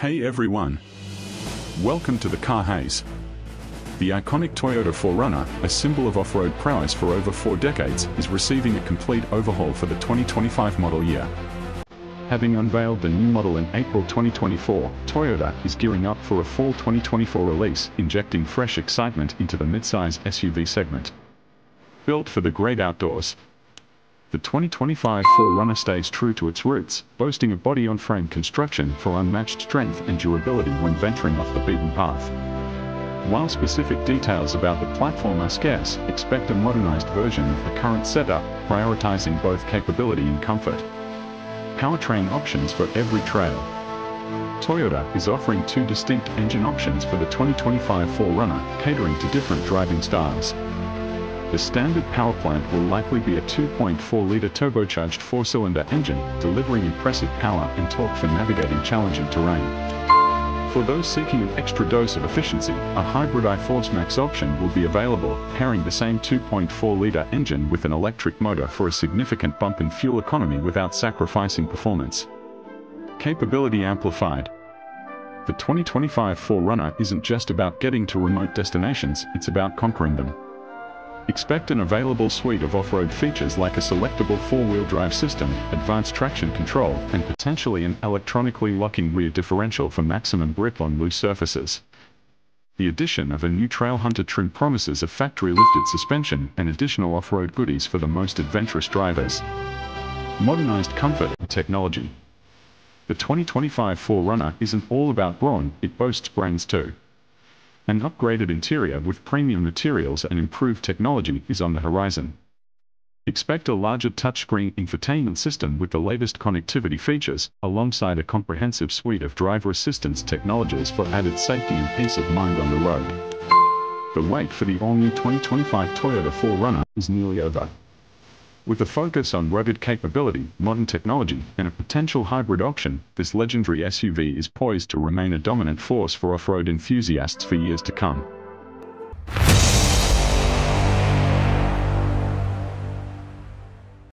Hey everyone! Welcome to the Car Haze. The iconic Toyota 4Runner, a symbol of off-road prowess for over 4 decades, is receiving a complete overhaul for the 2025 model year. Having unveiled the new model in April 2024, Toyota is gearing up for a fall 2024 release, injecting fresh excitement into the midsize SUV segment. Built for the great outdoors, the 2025 4Runner stays true to its roots, boasting a body-on-frame construction for unmatched strength and durability when venturing off the beaten path. While specific details about the platform are scarce, expect a modernized version of the current setup, prioritizing both capability and comfort. Powertrain options for every trail. Toyota is offering 2 distinct engine options for the 2025 4Runner, catering to different driving styles. The standard powerplant will likely be a 2.4-litre turbocharged 4-cylinder engine, delivering impressive power and torque for navigating challenging terrain. For those seeking an extra dose of efficiency, a hybrid iForce Max option will be available, pairing the same 2.4-litre engine with an electric motor for a significant bump in fuel economy without sacrificing performance. Capability amplified. The 2025 4Runner isn't just about getting to remote destinations, it's about conquering them. Expect an available suite of off-road features like a selectable 4-wheel drive system, advanced traction control, and potentially an electronically locking rear differential for maximum grip on loose surfaces. The addition of a new Trail Hunter trim promises a factory-lifted suspension and additional off-road goodies for the most adventurous drivers. Modernized comfort and technology. The 2025 4Runner isn't all about brawn, it boasts brains too. An upgraded interior with premium materials and improved technology is on the horizon. Expect a larger touchscreen infotainment system with the latest connectivity features, alongside a comprehensive suite of driver assistance technologies for added safety and peace of mind on the road. The wait for the all-new 2025 Toyota 4Runner is nearly over. With a focus on rugged capability, modern technology, and a potential hybrid option, this legendary SUV is poised to remain a dominant force for off-road enthusiasts for years to come.